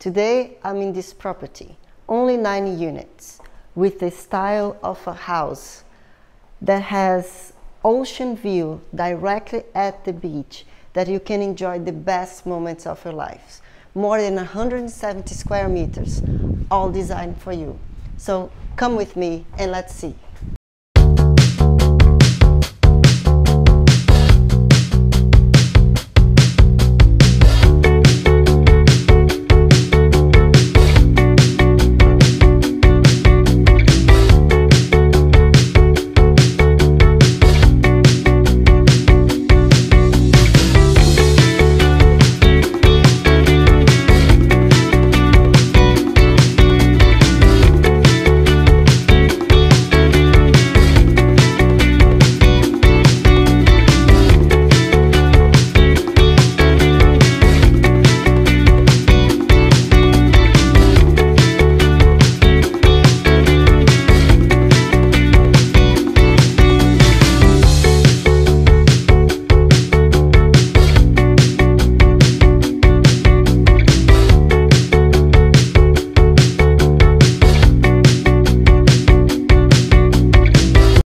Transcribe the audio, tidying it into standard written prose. Today, I'm in this property, only 9 units, with the style of a house that has ocean view directly at the beach, that you can enjoy the best moments of your life. More than 170 square meters, all designed for you. So come with me and let's see.